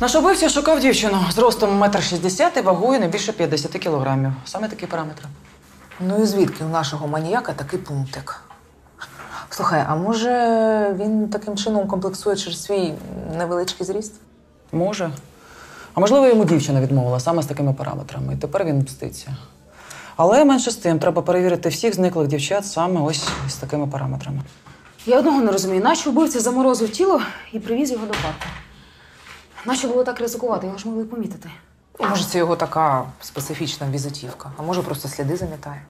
Наш убивця шукав дівчину з ростом 1,60 м і вагою не більше 50 кілограмів. Саме такі параметри. Ну і звідки у нашого маніяка такий пунктик? Слухай, а може він таким чином комплексує через свій невеличкий зріст? Може. А можливо, йому дівчина відмовила саме з такими параметрами, і тепер він мститься. Але менше з тим, треба перевірити всіх зниклих дівчат саме ось з такими параметрами. Я одного не розумію. Нащо вбивця заморозив тіло і привіз його до парку? Нащо було так ризикувати? Його ж могли помітити. Може, це його така специфічна візитівка, а може просто сліди замітає.